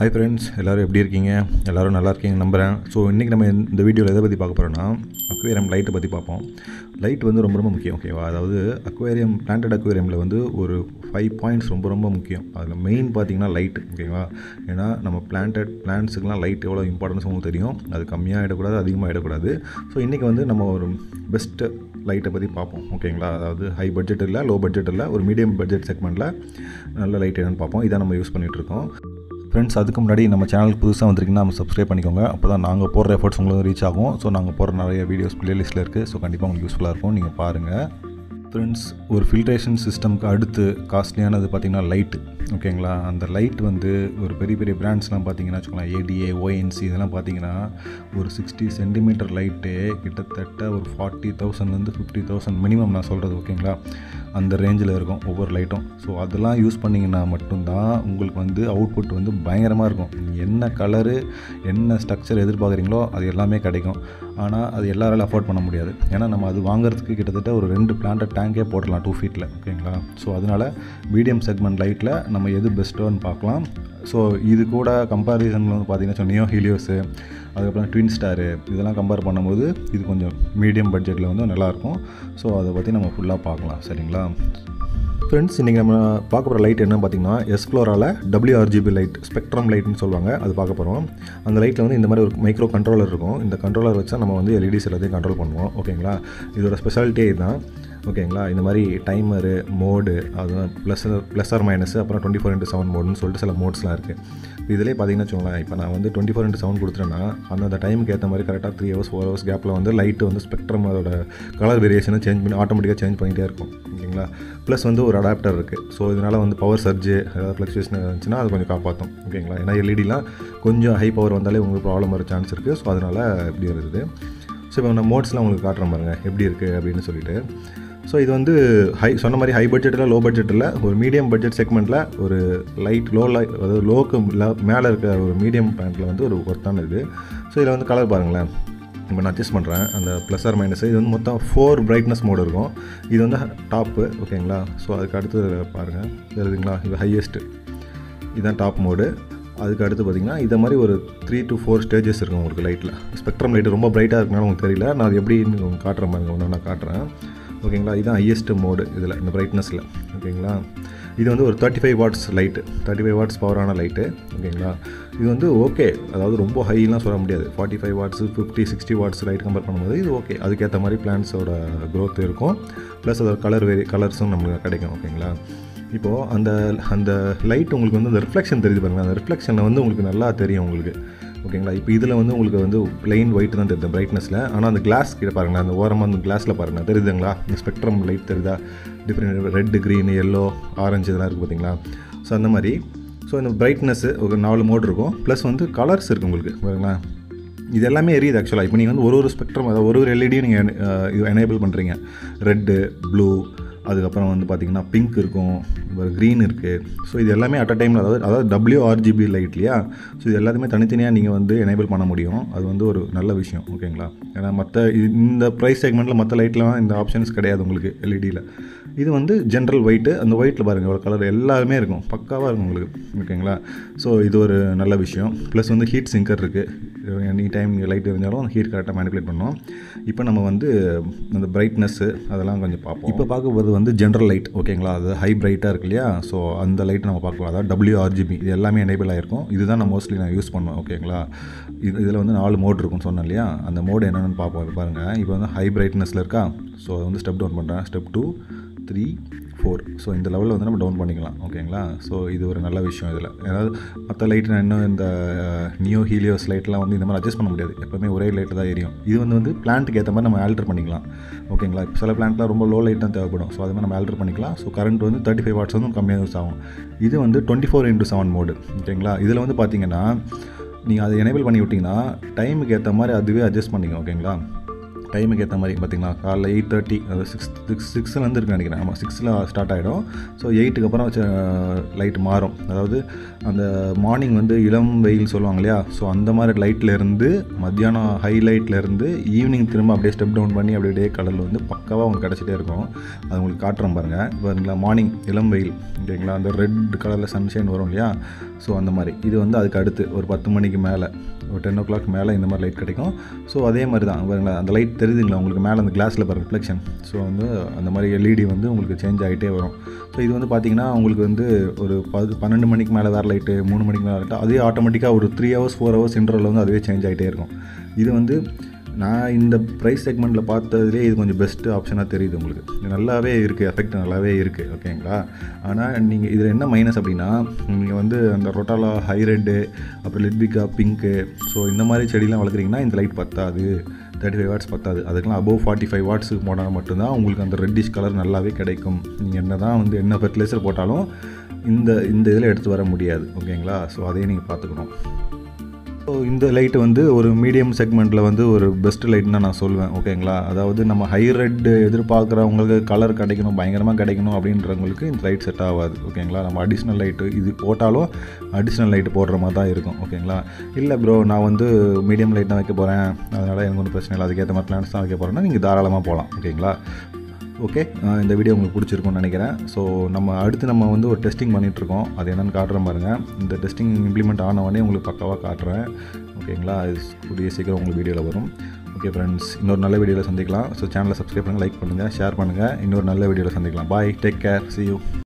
Hi friends, எல்லாரும் எப்படி இருக்கீங்க? எல்லாரும் நல்லா இருக்கீங்க நம்பறேன். சோ இன்னைக்கு நம்ம இந்த வீடியோல எதை பத்தி பார்க்க போறோம்னா அக்வேரியம் லைட் பத்தி பார்ப்போம். லைட் வந்து ரொம்ப ரொம்ப முக்கியம். ஓகேவா? அதாவது அக்வேரியம் பிளான்டட் அக்வேரியம்ல வந்து ஒரு 5 பாயிண்ட்ஸ் ரொம்ப ரொம்ப முக்கியம். அதுல மெயின் பாத்தீங்கன்னா லைட். ஓகேவா? ஏனா நம்ம பிளான்டட் பிளான்ட்ஸ்க்குலாம் லைட் எவ்வளவு இம்பார்ட்டன்ஸ் உங்களுக்கு தெரியும். அது கம்மியா இட கூடாது, அதிகமா இட கூடாது. சோ இன்னைக்கு வந்து நம்ம ஒரு பெஸ்ட் லைட்டை பற்றி பார்ப்போம். ஓகேங்களா? அதாவது ஹை பட்ஜெட் இல்லை, லோ பட்ஜெட் இல்லை, ஒரு மீடியம் பட்ஜெட் செக்மெண்ட்டில் நல்ல லைட் என்னென்னு பார்ப்போம். இதை நம்ம யூஸ் பண்ணிகிட்ருக்கோம். ஃப்ரெண்ட்ஸ், அதுக்கு முன்னாடி நம்ம சேனலுக்கு புதுசாக வந்திருக்கீங்கன்னா நம்ம சப்ஸ்கிரைப் பண்ணிக்கோங்க. அப்போ தான் நாங்கள் போடுற எஃபர்ட்ஸ் உங்களுக்கு ரீச் ஆகும். ஸோ நாங்கள் போடுற நிறைய வீடியோஸ் பிளேலிஸ்ட்டில் இருக்குது. ஸோ கண்டிப்பாக உங்களுக்கு யூஸ்ஃபுல்லாக இருக்கும், நீங்கள் பாருங்கள். ஃப்ரெண்ட்ஸ், ஒரு ஃபில்ட்ரேஷன் சிஸ்டம்க்கு அடுத்து காஸ்ட்லியானது பார்த்திங்கன்னா லைட்டு. ஓகேங்களா? அந்த லைட் வந்து ஒரு பெரிய பெரிய பிராண்ட்ஸ்லாம் பார்த்திங்கன்னா வச்சுக்கலாம், ஏடிஏ, ஓஎன்சி இதெல்லாம் பார்த்திங்கன்னா ஒரு 60 சென்டிமீட்டர் லைட்டு கிட்டத்தட்ட ஒரு 40,000 to 50,000 மினிமம் நான் சொல்கிறது. ஓகேங்களா? அந்த ரேஞ்சில் இருக்கும் ஒவ்வொரு லைட்டும். ஸோ அதெல்லாம் யூஸ் பண்ணிங்கன்னா மட்டும்தான் உங்களுக்கு வந்து அவுட்புட் வந்து பயங்கரமாக இருக்கும். என்ன கலரு என்ன ஸ்ட்ரக்சர் எதிர்பார்க்குறீங்களோ அது எல்லாமே கிடைக்கும். ஆனால் அது எல்லாராலும் அஃபோர்ட் பண்ண முடியாது. ஏன்னா நம்ம அது வாங்குறதுக்கு கிட்டத்தட்ட ஒரு 2 பிளான்ட் டேங்கே போடலாம் 2 ஃபீட்டில். ஓகேங்களா? ஸோ அதனால் மீடியம் செக்மெண்ட் லைட்டில் நம்ம எது பெஸ்ட்டோன்னு பார்க்கலாம். ஸோ இது கூட கம்பேரிசனில் வந்து பார்த்திங்கன்னா நியோ ஹீலியோஸு, அதுக்கப்புறம் ட்வின் ஸ்டாரு இதெல்லாம் கம்பேர் பண்ணும்போது இது கொஞ்சம் மீடியம் பட்ஜெட்டில் வந்து நல்லாயிருக்கும். ஸோ அதை பற்றி நம்ம ஃபுல்லாக பார்க்கலாம். சரிங்களா ஃப்ரெண்ட்ஸ், இன்றைக்கி நம்ம பார்க்க போகிற லைட் என்னென்னு பார்த்திங்கன்னா S-Floraவில் WRGB லைட், ஸ்பெக்ட்ரம் லைட்னு சொல்லுவாங்க, அது பார்க்க போகிறோம். அந்த லைட்டில் வந்து இந்த மாதிரி ஒரு மைக்ரோ கண்ட்ரோலர் இருக்கும். இந்த கண்ட்ரோலர் வச்சா நம்ம வந்து எல்இடிஸ் எல்லாத்தையும் கண்ட்ரோல் பண்ணுவோம். ஓகேங்களா? இதோட ஸ்பெஷாலிட்டியே இதுதான். ஓகேங்களா? இந்த மாதிரி டைமரு, மோடு, அதுதான் ப்ளஸ் ஆர் மைனஸு, அப்புறம் 24x7 மோடுன்னு சொல்லிட்டு சில மோட்ஸ்லாம் இருக்குது. இதிலே பார்த்திங்கன்னா வச்சுக்கோங்களேன், இப்போ நான் வந்து 24x7 கொடுத்துட்டேன்னா அந்த டைமுக்கு ஏற்ற மாதிரி கரெக்டாக 3 hours 4 hours கேப்பில் வந்து லைட்டு வந்து ஸ்பெக்ட்ரம் அதோட கலர் வேரியேஷனை சேஞ்ச் பண்ணி ஆட்டோமேட்டிக்காக சேஞ்ச் பண்ணிகிட்டே இருக்கும். ஓகேங்களா? ப்ளஸ் வந்து ஒரு அடாப்டர் இருக்குது. ஸோ இதனால் வந்து பவர் சர்ஜு ஏதாவது ஃப்ளக்சுவேஷன் இருந்துச்சுன்னா அது கொஞ்சம் காப்பாற்றும். ஓகேங்களா? ஏன்னா எல்இடிலாம் கொஞ்சம் ஹை பவர் வந்தாலே உங்களுக்கு ப்ராப்ளம் வர சான்ஸ் இருக்குது. ஸோ அதனால் எப்படி வருது. ஸோ இப்போ நான் மோட்ஸ்லாம் உங்களுக்கு காட்டுற பாருங்க எப்படி இருக்குது அப்படின்னு சொல்லிட்டு. ஸோ இது வந்து ஹை சொன்ன மாதிரி ஹை பட்ஜெட்டில், லோ பட்ஜெட்டில், ஒரு மீடியம் பட்ஜெட் செக்மெண்ட்டில் ஒரு லைட் லோ அதாவது லோக்கு மேலே இருக்கிற ஒரு மீடியம் பிளான்ட்டில் வந்து ஒரு ஒர்த்தான இது. ஸோ இதில் வந்து கலர் பாருங்களேன். இப்போ நான் அட்ஜஸ்ட் பண்ணுறேன் அந்த ப்ளஸ் ஆர் மைனஸ். இது வந்து மொத்தம் 4 பிரைட்னஸ் மோடு இருக்கும். இது வந்து டாப்பு. ஓகேங்களா? ஸோ அதுக்கு அடுத்து பாருங்கள் தெரியுதுங்களா, இது ஹையஸ்ட்டு, இதுதான் டாப் மோடு. அதுக்கு அடுத்து பார்த்திங்கன்னா இதை மாதிரி ஒரு 3 to 4 ஸ்டேஜஸ் இருக்கும் உங்களுக்கு லைட்டில். ஸ்பெக்ட்ரம் லைட்டு ரொம்ப ப்ரைட்டாக இருக்கனால உங்களுக்கு தெரியல, நான் அது எப்படின்னு உங்களுக்கு காட்டுற மாதிரி ஒன்று நான் காட்டுறேன். ஓகேங்களா? இதுதான் ஹையஸ்ட் மோடு இதில், இந்த பிரைட்னஸில். ஓகேங்களா? இது வந்து ஒரு 35 watts லைட்டு, 35 watts பவரான லைட்டு. ஓகேங்களா? இது வந்து ஓகே, அதாவது ரொம்ப ஹைலாம் சொல்ல முடியாது. 45 watts, 50, 60 watts லைட் கம்பேர் பண்ணும்போது இது ஓகே. அதுக்கேற்ற மாதிரி பிளான்ஸோட க்ரோத் இருக்கும். ப்ளஸ் அதோட கலர்ஸும் நம்மளுக்கு கிடைக்கும். ஓகேங்களா? இப்போது அந்த லைட் உங்களுக்கு வந்து அந்த ரிஃப்ளெக்ஷன் தெரியுது பாருங்கள். அந்த ரிஃப்ளெக்ஷனில் வந்து உங்களுக்கு நல்லா தெரியும் உங்களுக்கு. ஓகேங்களா? இப்போ இதில் வந்து உங்களுக்கு வந்து பிளைன் ஒயிட் தான் தெரியுது பிரைட்னஸில். ஆனால் அந்த கிளாஸ் கிட்ட பாருங்களா, அந்த ஓரமாக அந்த கிளாஸில் பாருங்கள் தெரியுதுங்களா, இந்த ஸ்பெக்ட்ரம் லைட் தெரியுதா, different red, green, yellow, orange இதெல்லாம் இருக்குது பார்த்தீங்களா. ஸோ அந்த மாதிரி ஸோ இந்த பிரைட்னஸ்ஸு ஒரு 4 மோட் இருக்கும். ப்ளஸ் வந்து கலர்ஸ் இருக்குது உங்களுக்கு பாருங்களா. இது எல்லாமே எரியுது ஆக்சுவலாக. இப்போ நீங்கள் வந்து ஒரு ஸ்பெக்ட்ரம் அதாவது ஒரு எல்இடியும் நீங்கள் இது எனேபிள் பண்ணுறீங்க. ரெட்டு, ப்ளூ, அதுக்கப்புறம் வந்து பார்த்திங்கன்னா பிங்க் இருக்கும், ஒரு க்ரீன் இருக்குது. ஸோ இது எல்லாமே அட் அ டைமில் அதாவது WRGB லைட்லையா. ஸோ இது எல்லாத்தையுமே தனித்தனியாக நீங்கள் வந்து எனேபிள் பண்ண முடியும். அது வந்து ஒரு நல்ல விஷயம். ஓகேங்களா? ஏன்னா மற்ற இந்த ப்ரைஸ் செக்மெண்ட்டில் மற்ற லைட்லாம் இந்த ஆப்ஷன்ஸ் கிடையாது உங்களுக்கு எல்இடியில். இது வந்து ஜென்ரல் ஒயிட்டு, அந்த ஒயிட்டில் பாருங்கள் ஒரு கலர் எல்லாமே இருக்கும், பக்காவாக இருக்கும் உங்களுக்கு. ஓகேங்களா? ஸோ இது ஒரு நல்ல விஷயம். ப்ளஸ் வந்து ஹீட் சிங்கர் இருக்குது. எனி டைம் லைட் இருந்தாலும் ஹீட் கரெக்டாக மேனிபுலேட் பண்ணோம். இப்போ நம்ம வந்து அந்த பிரைட்னஸ்ஸு அதெல்லாம் கொஞ்சம் பார்ப்போம். இப்போ பார்க்கும்போது வந்து ஜென்ரல் லைட். ஓகேங்களா? அது ஹை பிரைட்டாக இருக்கு இல்லையா. ஸோ அந்த லைட் நம்ம பார்க்கலாம். அதாவது WRGB இது எல்லாமே எனேபிள் ஆகிருக்கும். இதுதான் நான் மோஸ்ட்லி நான் யூஸ் பண்ணுவேன். ஓகேங்களா? இதில் வந்து 4 மோட் இருக்குன்னு சொன்னேன் இல்லையா. அந்த மோடு என்னென்னு பார்ப்போம் பாருங்கள். இப்போ வந்து ஹை பிரைட்னஸில் இருக்கா. ஸோ அதை வந்து ஸ்டெப் டவுன் பண்ணுறேன். ஸ்டெப் 2, 3, 4. ஸோ இந்த லெவலில் வந்து நம்ம டவுன் பண்ணிக்கலாம். ஓகேங்களா? ஸோ இது ஒரு நல்ல விஷயம். இதில் ஏதாவது மற்ற லைட் நான் இன்னும் இந்த நியோ ஹீலியோஸ் லைட்லாம் வந்து இந்த மாதிரி அட்ஜஸ்ட் பண்ண முடியாது. எப்போவுமே ஒரே லைட்டு தான் எரியும். இது வந்து பிளான்ட்டுக்கு ஏற்ற மாதிரி நம்ம ஆல்டர் பண்ணிக்கலாம். ஓகேங்களா? இப்போ சில பிளான்ட்லாம் ரொம்ப லோ லைட் தான் தேவைப்படும். ஸோ அது மாதிரி நம்ம ஆல்டர் பண்ணிக்கலாம். ஸோ கரண்ட் வந்து 35 watts வந்து கம்மியாக யூஸ் ஆகும். இது வந்து 24x7 மோடு. ஓகேங்களா? இதில் வந்து பார்த்திங்கன்னா நீங்கள் அதை எனேபிள் பண்ணி விட்டிங்கன்னா டைமுக்கு ஏற்ற மாதிரி அதுவே அட்ஜஸ்ட் பண்ணிங்க. ஓகேங்களா? டைமுக்கு ஏற்ற மாதிரி பார்த்திங்களா காலைல 8:30 அது சிக்ஸ்ன்னு வந்துருக்கு நினைக்கிறேன். ஆமாம் 6ல் ஸ்டார்ட் ஆகிடும். ஸோ 8க்கு அப்புறம் லைட் மாறும். அதாவது அந்த மார்னிங் வந்து இளம் வெயில் சொல்லுவாங்க இல்லையா, ஸோ அந்த மாதிரி லைட்லேருந்து மத்தியானம் ஹைலைட்லேருந்து ஈவினிங் திரும்ப அப்படியே ஸ்டெப் டவுன் பண்ணி அப்படியே டே கடல் வந்து பக்காவாக உங்களுக்கு கிடச்சிட்டே இருக்கும். அது உங்களுக்கு காட்டுறோம் பாருங்கள். பாருங்களா மார்னிங் இளம் வெயில் ஓகேங்களா, அந்த ரெட் கலரில் சன்ஷைன் வரும் இல்லையா, ஸோ அந்த மாதிரி இது வந்து அதுக்கு அடுத்து ஒரு 10 மணிக்கு மேலே ஒரு 10 o'clock மேலே இந்த மாதிரி லைட் கிடைக்கும். ஸோ அதே மாதிரி தான் பாருங்களா அந்த லைட் தெரியுதுங்களா உங்களுக்கு மேலே அந்த கிளாஸில் பாருங்கள் ரிஃப்ளெக்ஷன். ஸோ வந்து அந்த மாதிரி எல்இடி வந்து உங்களுக்கு சேஞ்ச் ஆகிட்டே வரும். ஸோ இது வந்து பார்த்திங்கன்னா உங்களுக்கு வந்து ஒரு 12 மணிக்கு மேலே வேறு லைட்டு, 3 மணிக்கு மேலே லைட்டு, அதே ஆட்டோமேட்டிக்காக ஒரு 3 hours 4 hours இன்டர்வலில் வந்து அதுவே சேஞ்ச் ஆகிட்டே இருக்கும். இது வந்து நான் இந்த ப்ரைஸ் செக்மெண்ட்டில் பார்த்ததுலேயே இது கொஞ்சம் பெஸ்ட்டு ஆப்ஷனாக தெரியுது. உங்களுக்கு நல்லாவே இருக்குது, எஃபெக்ட் நல்லாவே இருக்குது ஓகேங்களா. ஆனால் நீங்கள் இதில் என்ன மைனஸ் அப்படின்னா, நீங்கள் வந்து அந்த ரொட்டாலா ஹை ரெட்டு அப்புறம் லிட்விகா பிங்க்கு ஸோ இந்த மாதிரி செடிலாம் வளர்க்குறீங்கன்னா இந்த லைட் பத்தாது, 35 watts பத்தாது. அதுக்கெலாம் அபோவ் 45 watts போனால் மட்டும்தான் உங்களுக்கு அந்த ரெட்டிஷ் கலர் நல்லாவே கிடைக்கும். நீங்கள் என்ன தான் வந்து என்ன ஃபெர்டிலைசர் போட்டாலும் இந்த இதில் எடுத்து வர முடியாது ஓகேங்களா. ஸோ அதையும் நீங்கள் பார்த்துக்கணும். ஸோ இந்த லைட்டு வந்து ஒரு மீடியம் செக்மெண்ட்டில் வந்து ஒரு பெஸ்ட்டு லைட்னா நான் சொல்லுவேன் ஓகேங்களா. அதாவது நம்ம ஹை ரெட் எதிர்பார்க்குறவங்களுக்கு கலர் கிடைக்கணும், பயங்கரமாக கிடைக்கணும் அப்படின்றவங்களுக்கு இந்த லைட் செட் ஆகாது ஓகேங்களா. நம்ம அடிஷ்னல் லைட்டு இது போட்டாலும் அடிஷ்னல் லைட்டு போடுற மாதிரி தான் இருக்கும் ஓகேங்களா. இல்லை ப்ரோ நான் வந்து மீடியம் லைட் தான் வைக்க போகிறேன், அதனால் எனக்கு ஒன்றும் பிரச்சனை இல்லை, அதுக்கேற்ற மாதிரி பிளான்ஸ் தான் வைக்க போகிறேன்னா நீங்கள் தாராளமாக போகலாம் ஓகேங்களா. ஓகே இந்த வீடியோ உங்களுக்கு பிடிச்சிருக்கும்னு நினைக்கிறேன். ஸோ நம்ம அடுத்து வந்து ஒரு டெஸ்டிங் பண்ணிகிட்ருக்கோம், அது என்னென்னு காட்டுறேன் பாருங்கள். இந்த டெஸ்டிங் இம்ப்ளிமெண்ட் ஆனவொடனே உங்களுக்கு பக்காவாக காட்டுறேன் ஓகேங்களா. கூடிய சீக்கிரம் உங்களுக்கு வீடியோவில் வரும். ஓகே ஃப்ரெண்ட்ஸ், இன்னொரு நல்ல வீடியோவில் சந்திக்கலாம். ஸோ சேனலை சப்ஸ்கிரைப் பண்ணுங்கள், லைக் பண்ணுங்கள், ஷேர் பண்ணுங்கள். இன்னொரு நல்ல வீடியோவில் சந்திக்கலாம். Bye, take care, see you.